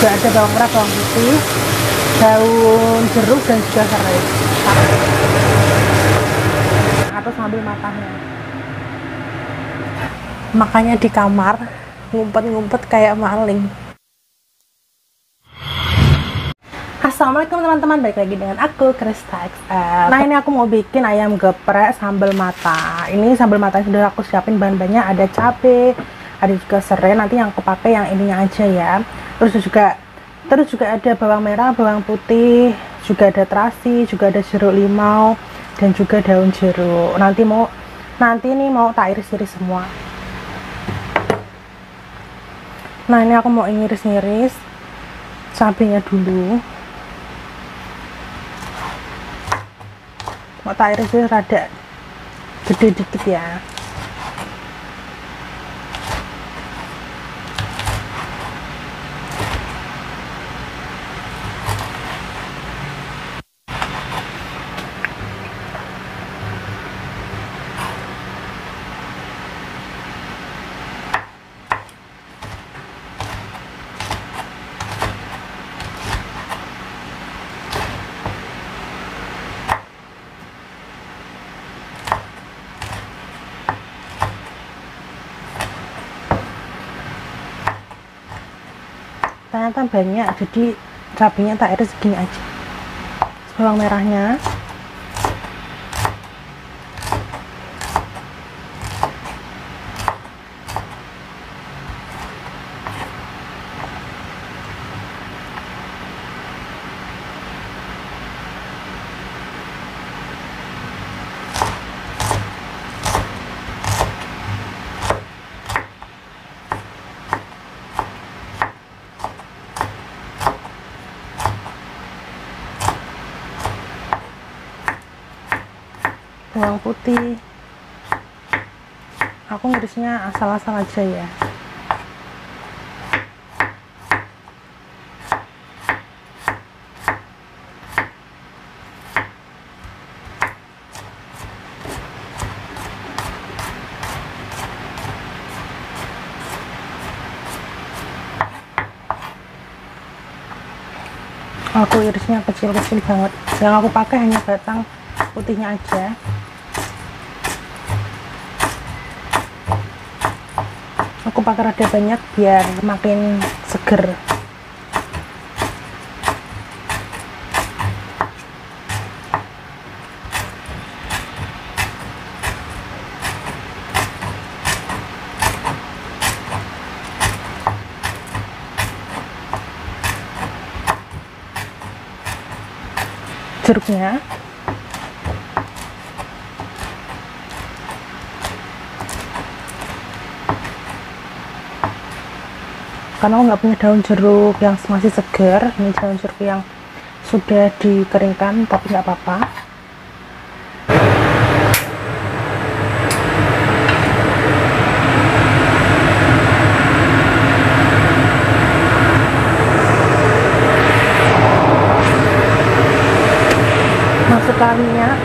juga ada bawang merah, bawang putih, daun jeruk, dan juga serai atau sambal matahnya. Makanya di kamar ngumpet-ngumpet kayak maling. Assalamualaikum teman-teman, balik lagi dengan aku Krista XL. Nah, ini aku mau bikin ayam geprek sambal matah. Ini sambal matah sudah aku siapin bahan-bahannya, ada cabai, ada juga serai, nanti yang aku pakai yang ininya aja ya. Terus juga ada bawang merah, bawang putih, juga ada terasi, juga ada jeruk limau dan juga daun jeruk. Nanti ini mau tak iris-iris semua. Nah, ini aku mau iris-iris cabainya dulu. Mau tak iris rada gede dikit ya. Ternyata banyak, jadi cabainya tak iris segini aja. Bawang merahnya bawang putih, aku ngirisnya asal-asal aja ya. Aku irisnya kecil-kecil banget, yang aku pakai hanya batang putihnya aja. Aku pakai rada banyak biar makin seger. Jeruknya karena aku nggak punya daun jeruk yang masih segar, ini daun jeruk yang sudah dikeringkan, tapi nggak apa-apa. Masukkan minyak.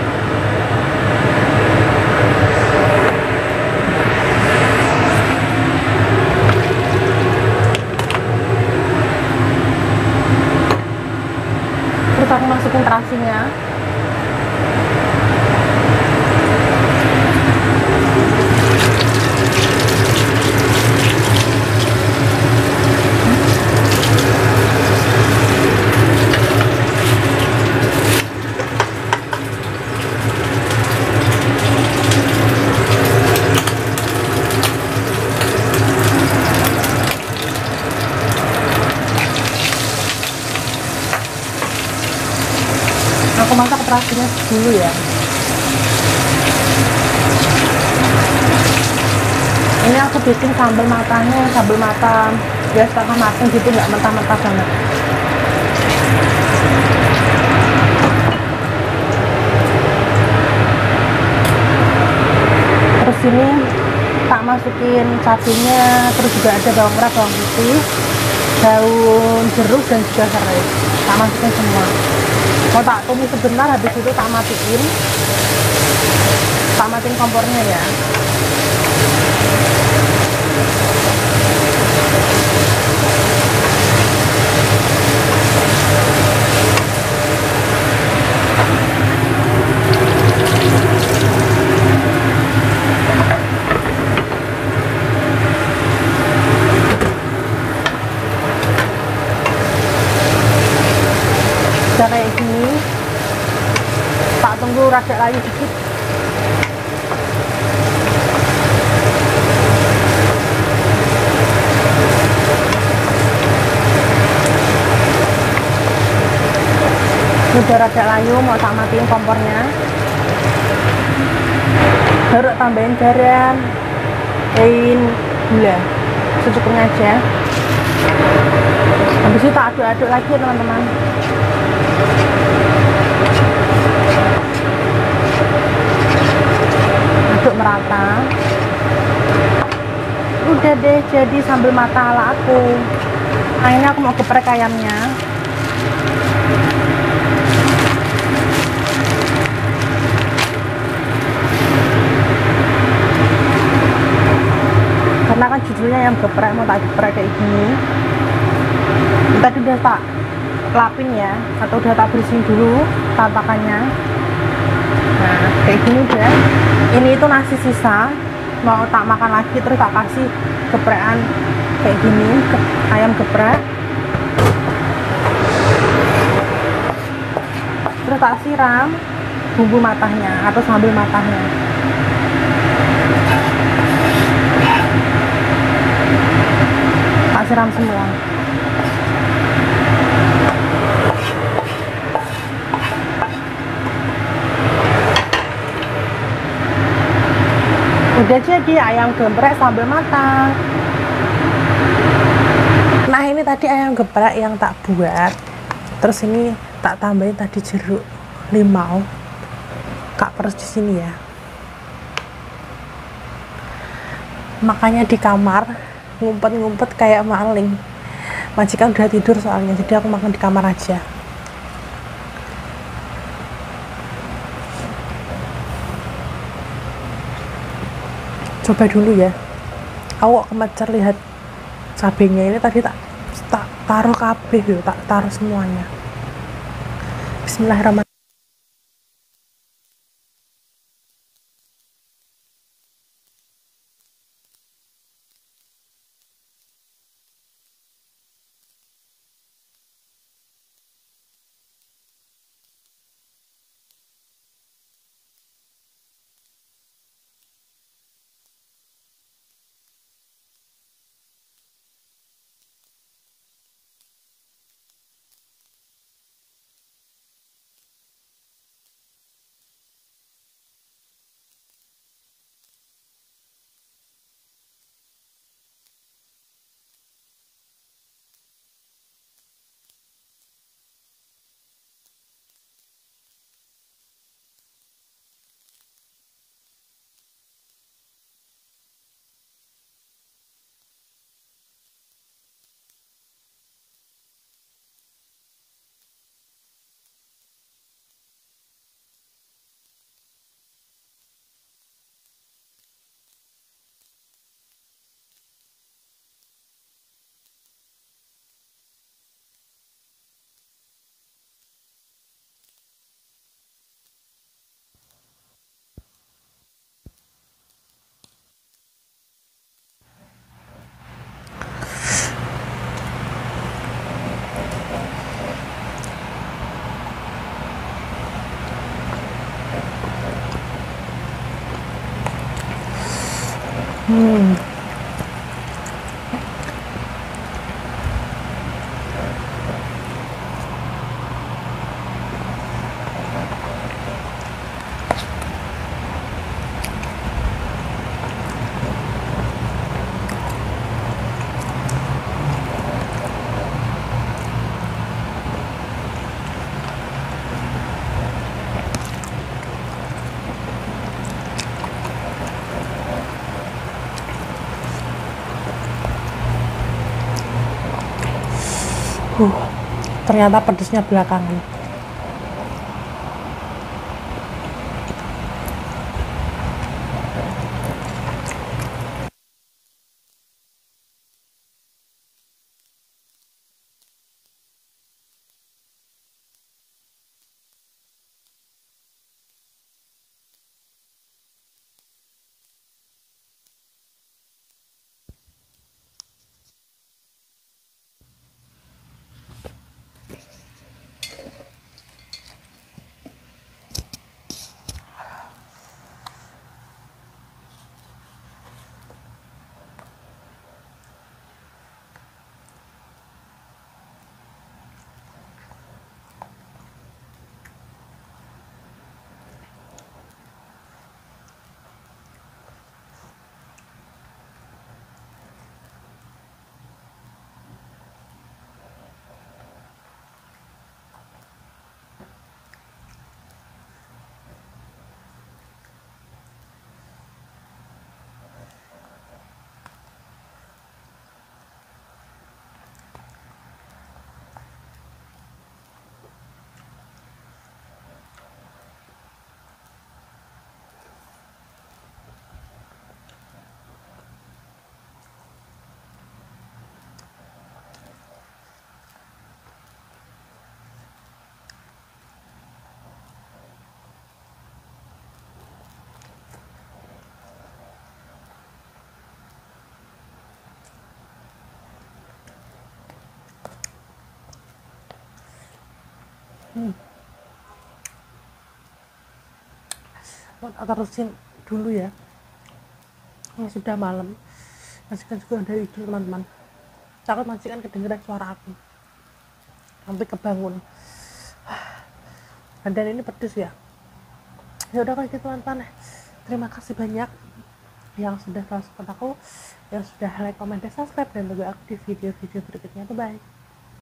Aku masukin terasinya, masak terasinya dulu ya. Ini aku bikin sambal matahnya, sambal matah ya setengah matang gitu, nggak mentah-mentah banget. Terus ini tak masukin cabainya, terus juga ada bawang merah, bawang putih, daun jeruk dan juga serai. Tak masukin semua. Mau tak tumis sebentar, habis itu tak matiin kompornya ya. udah kayak gini, tak tunggu rada layu dikit. Udah rada layu, mau tak matiin kompornya, baru tambahin garam, tambahin gula secukupnya aja. Habis itu tak aduk-aduk lagi ya teman-teman. Aduk merata. Udah deh, jadi sambal matah ala aku. Nah, ini aku mau geprek ayamnya. Karena kan judulnya ayam geprek, mau tak geprek kayak gini. Tadi udah tak lapin ya, atau udah tak bersihin dulu tatakannya. Nah kayak gini udah. Ini itu nasi sisa, mau tak makan lagi, terus tak kasih geprekan kayak gini, ayam geprek. Terus tak siram bumbu matahnya atau sambal matahnya. Tak siram semua. Udah jadi ayam geprek sambal matah. Nah ini tadi ayam geprek yang tak buat, terus ini tak tambahin tadi jeruk limau, kak peres di sini ya. Makanya di kamar ngumpet-ngumpet kayak maling. Majikan udah tidur soalnya, jadi aku makan di kamar aja. Coba dulu ya, aku kemecer lihat cabenya. Ini tadi tak taruh kabeh yo, tak taruh semuanya. Bismillahirrahmanirrahim. Ternyata pedesnya belakangan. Kita terusin dulu ya. Ini sudah malam. Masukkan juga ada ide teman-teman. Takut masukkan kedengeran suara aku. Sampai kebangun. Dan ini pedes ya. Ya udah kalau gitu teman-teman. Terima kasih banyak yang sudah support aku, yang sudah like, comment, dan subscribe, dan tunggu aku di video-video berikutnya. Bye bye.